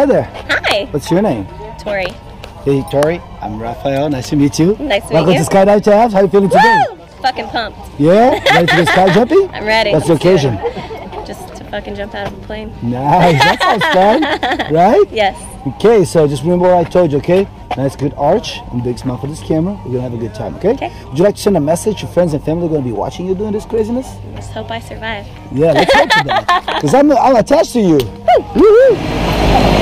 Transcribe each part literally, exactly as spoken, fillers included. Hi there. Hi. What's your name? Tori. Hey, Tori. I'm Raphael. Nice to meet you. Nice to meet Welcome you. Welcome to Skydive Tabs. How are you feeling today? Woo! Fucking pumped. Yeah? Ready to go sky jumping? I'm ready. What's the occasion? Just to fucking jump out of a plane. Nice. That sounds fun. Right? Yes. Okay, so just remember what I told you, okay? Nice, good arch and big smile for this camera. We're gonna have a good time, okay? Okay. Would you like to send a message to friends and family who are gonna be watching you doing this craziness? Let's hope I survive. Yeah, let's hope for that. Because I'm, I'm attached to you. Woo! Woo-hoo!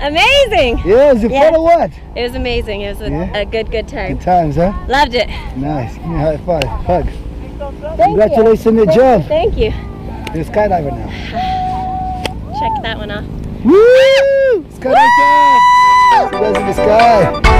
Amazing! Yeah, is it yeah. fun or what? It was amazing. It was a, yeah. a good, good time. Good times, huh? Loved it. Nice. Give me a high five. Hug. Thank Congratulations on your job. Thank you. You're a skydiver now. Check that one off. Woo! Skydiver! You guys in the sky.